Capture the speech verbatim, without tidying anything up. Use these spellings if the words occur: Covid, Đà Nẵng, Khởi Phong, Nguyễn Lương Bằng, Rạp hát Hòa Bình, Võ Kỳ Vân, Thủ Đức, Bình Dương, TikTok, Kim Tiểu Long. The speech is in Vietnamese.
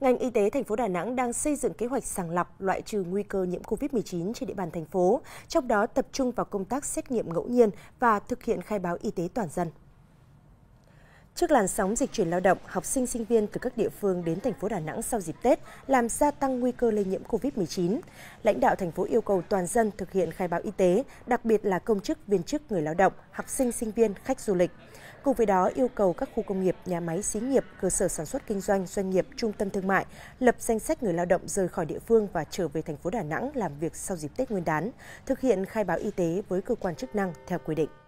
Ngành y tế thành phố Đà Nẵng đang xây dựng kế hoạch sàng lọc, loại trừ nguy cơ nhiễm Covid mười chín trên địa bàn thành phố, trong đó tập trung vào công tác xét nghiệm ngẫu nhiên và thực hiện khai báo y tế toàn dân. Trước làn sóng dịch chuyển lao động, học sinh sinh viên từ các địa phương đến thành phố Đà Nẵng sau dịp Tết làm gia tăng nguy cơ lây nhiễm Covid mười chín. Lãnh đạo thành phố yêu cầu toàn dân thực hiện khai báo y tế, đặc biệt là công chức, viên chức, người lao động, học sinh sinh viên, khách du lịch. Cùng với đó, yêu cầu các khu công nghiệp, nhà máy xí nghiệp, cơ sở sản xuất kinh doanh, doanh nghiệp, trung tâm thương mại lập danh sách người lao động rời khỏi địa phương và trở về thành phố Đà Nẵng làm việc sau dịp Tết Nguyên đán, thực hiện khai báo y tế với cơ quan chức năng theo quy định.